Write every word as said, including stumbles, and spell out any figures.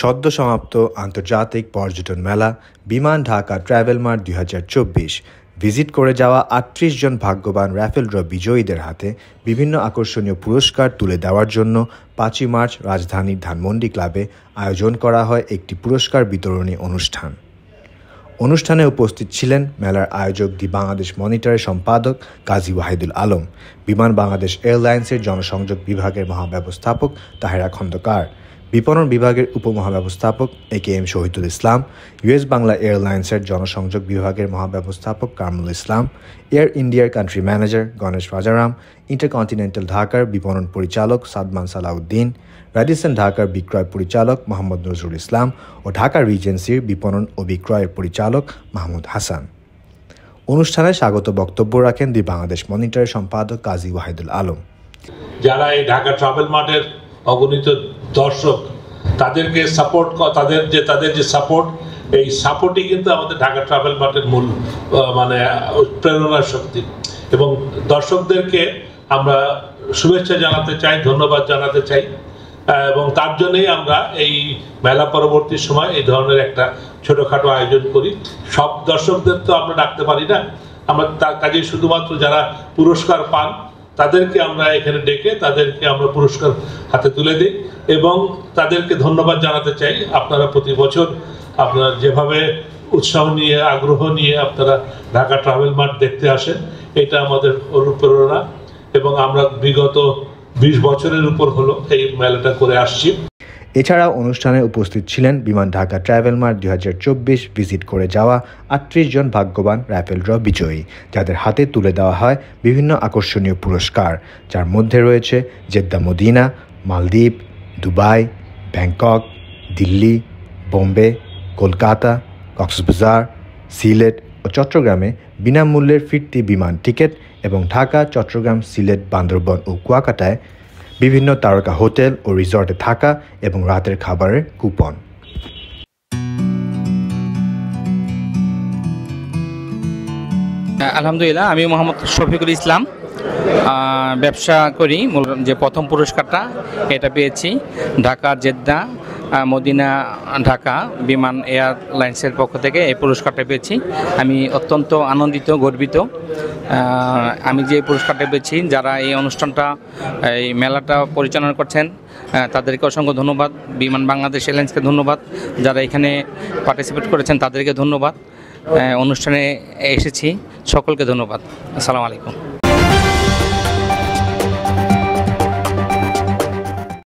সদ্য সমাপ্ত আন্তর্জাতিক পর্যটন মেলা বিমান ঢাকা ট্রাভেল মার্ট দুই হাজার চব্বিশ ভিজিট করে যাওয়া আটত্রিশ জন ভাগ্যবান রাফেল ড্র বিজয়ীদের হাতে বিভিন্ন আকর্ষণীয় পুরস্কার তুলে দেওয়ার জন্য পাঁচই মার্চ রাজধানীর ধানমন্ডি ক্লাবে আয়োজন করা হয় একটি পুরস্কার বিতরণী অনুষ্ঠান। অনুষ্ঠানে উপস্থিত ছিলেন মেলার আয়োজক দি বাংলাদেশ মনিটরের সম্পাদক কাজী ওয়াহিদুল আলম, বিমান বাংলাদেশ এয়ারলাইন্সের জনসংযোগ বিভাগের মহাব্যবস্থাপক তাহেরা খন্দকার, বিপণন বিভাগের উপমহাব্যবস্থাপক A K M Shahidul Islam, US Bangla এয়ারলাইন্সের জনসংযোগ বিভাগের মহাব্যবস্থাপক কামরুল ইসলাম, এয়ার ইন্ডিয়ার country manager Ganesh Rajaram, intercontinental ঢাকার বিপণন পরিচালক সাদমান সালাহুদ্দিন, র্যাডিসন ঢাকার বিক্রয় পরিচালক মোহাম্মদ নজরুল ইসলাম ও ঢাকা রিজেন্সির বিপণন ও বিক্রয়ের পরিচালক মোহাম্মদ হাসান। অনুষ্ঠানে স্বাগত বক্তব্য রাখেন দি বাংলাদেশ মনিটরের সম্পাদক কাজী ওয়াহিদুল আলম। যারা এই ঢাকা ট্রাভেল মার্টের অগণিত দর্শক, তাদেরকে সাপোর্ট তাদের যে তাদের যে সাপোর্ট এই সাপোর্টই কিন্তু আমাদের ঢাকা ট্রাভেল মার্টের মূল মানে প্রেরণা শক্তি, এবং দর্শকদেরকে আমরা শুভেচ্ছা জানাতে চাই, ধন্যবাদ জানাতে চাই, এবং তার জন্যই আমরা এই মেলা পরবর্তী সময় এই ধরনের একটা ছোটোখাটো আয়োজন করি। সব দর্শকদের তো আমরা ডাকতে পারি না, আমরা তার কাজে শুধুমাত্র যারা পুরস্কার পান তাদেরকে আমরা এখানে ডেকে তাদেরকে আমরা পুরস্কার হাতে তুলে দিই এবং তাদেরকে ধন্যবাদ জানাতে চাই। আপনারা প্রতি বছর আপনারা যেভাবে উৎসাহ নিয়ে আগ্রহ নিয়ে আপনারা ঢাকা ট্রাভেল মার্ট দেখতে আসেন, এটা আমাদের অনুপ্রেরণা, এবং আমরা বিগত বিশ বছরের উপর হলো এই মেলাটা করে আসছি। এছাড়া অনুষ্ঠানে উপস্থিত ছিলেন বিমান ঢাকা ট্রাভেল মার্ট দুই হাজার চব্বিশ ভিজিট করে যাওয়া আটত্রিশ জন ভাগ্যবান রাফেল ড্র বিজয়ী, যাদের হাতে তুলে দেওয়া হয় বিভিন্ন আকর্ষণীয় পুরস্কার, যার মধ্যে রয়েছে জেদ্দা মদিনা, মালদ্বীপ, দুবাই, ব্যাংকক, দিল্লি, বোম্বে, কলকাতা, কক্সবাজার, সিলেট ও চট্টগ্রামে বিনামূল্যের ফিরতি বিমান টিকিট এবং ঢাকা, চট্টগ্রাম, সিলেট, বান্দরবন ও কুয়াকাটায় বিভিন্ন তারকা হোটেল ও রিসর্টে থাকা এবং রাতের খাবারের কুপন। আলহামদুলিল্লাহ, আমি মোহাম্মদ শফিকুল ইসলাম, ব্যবসা করি। যে প্রথম পুরস্কারটা এটা পেয়েছি ঢাকা জেদ্দা মদিনা ঢাকা বিমান এয়ারলাইন্সের পক্ষ থেকে এই পুরস্কারটা পেয়েছি। আমি অত্যন্ত আনন্দিত, গর্বিত। আমি যে পুরস্কারটা পেয়েছি, যারা এই অনুষ্ঠানটা এই মেলাটা পরিচালনা করছেন তাদেরকে অসংখ্য ধন্যবাদ, বিমান বাংলাদেশ এয়ারলাইন্সকে ধন্যবাদ, যারা এখানে পার্টিসিপেট করেছেন তাদেরকে ধন্যবাদ, অনুষ্ঠানে এসেছি সকলকে ধন্যবাদ। আসসালামু আলাইকুম।